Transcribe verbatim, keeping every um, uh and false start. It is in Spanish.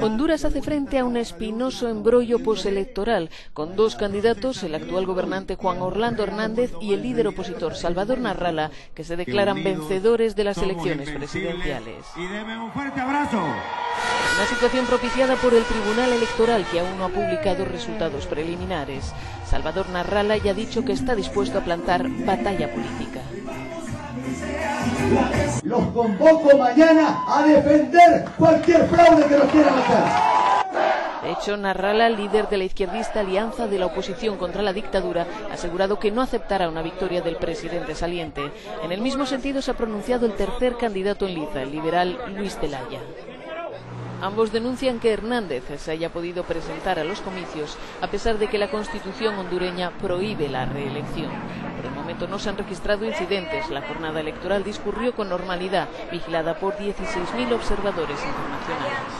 Honduras hace frente a un espinoso embrollo postelectoral, con dos candidatos, el actual gobernante Juan Orlando Hernández y el líder opositor Salvador Nasralla, que se declaran vencedores de las elecciones presidenciales. Y deme un fuerte abrazo. Una situación propiciada por el Tribunal Electoral, que aún no ha publicado resultados preliminares. Salvador Nasralla ya ha dicho que está dispuesto a plantar batalla política. Los convoco mañana a defender cualquier fraude que nos quieran hacer. De hecho, Nasralla, líder de la izquierdista Alianza de la Oposición contra la Dictadura, ha asegurado que no aceptará una victoria del presidente saliente. En el mismo sentido se ha pronunciado el tercer candidato en liza, el liberal Luis Zelaya. Ambos denuncian que Hernández se haya podido presentar a los comicios, a pesar de que la Constitución hondureña prohíbe la reelección. Por el momento no se han registrado incidentes. La jornada electoral discurrió con normalidad, vigilada por dieciséis mil observadores internacionales.